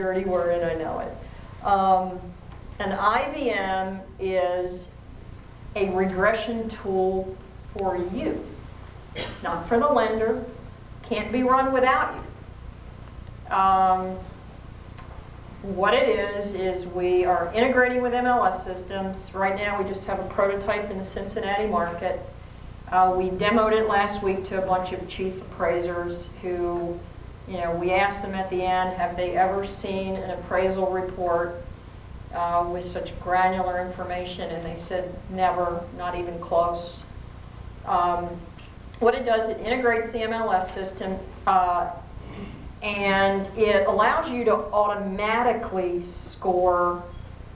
dirty word and I know it. An IVM is a regression tool for you, not for the lender. Can't be run without you. What it is we are integrating with MLS systems. Right now we just have a prototype in the Cincinnati market. We demoed it last week to a bunch of chief appraisers who, you know, we asked them at the end, have they ever seen an appraisal report with such granular information? And they said never, not even close. What it does, it integrates the MLS system and it allows you to automatically score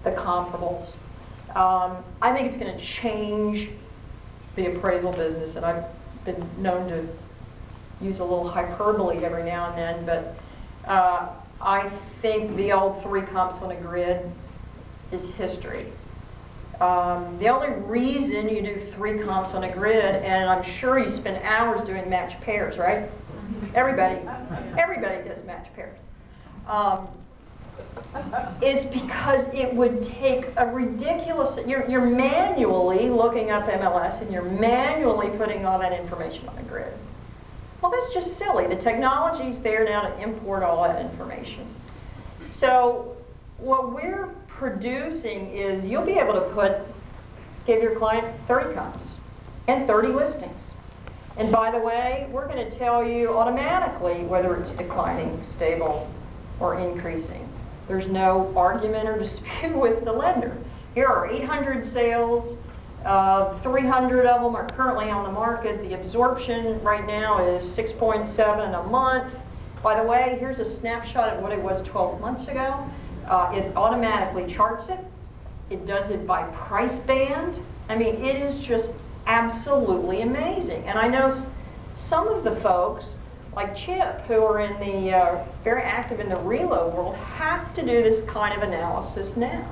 the comparables. I think it's going to change the appraisal business, and I've been known to use a little hyperbole every now and then, but I think the old three comps on a grid is history. The only reason you do three comps on a grid, and I'm sure you spend hours doing match pairs, right? Everybody does match pairs, is because it would take a ridiculous, you're manually looking up MLS and you're manually putting all that information on a grid. Well, that's just silly. The technology's there now to import all that information. So what we're producing is you'll be able to give your client 30 comps and 30 listings. And by the way, we're going to tell you automatically whether it's declining, stable, or increasing. There's no argument or dispute with the lender. Here are 800 sales, 300 of them are currently on the market. The absorption right now is 6.7 a month. By the way, here's a snapshot of what it was 12 months ago. It automatically charts it. It does it by price band. I mean, it is just absolutely amazing. And I know some of the folks, like Chip, who are in the very active in the relo world, have to do this kind of analysis now.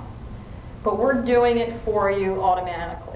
But we're doing it for you automatically.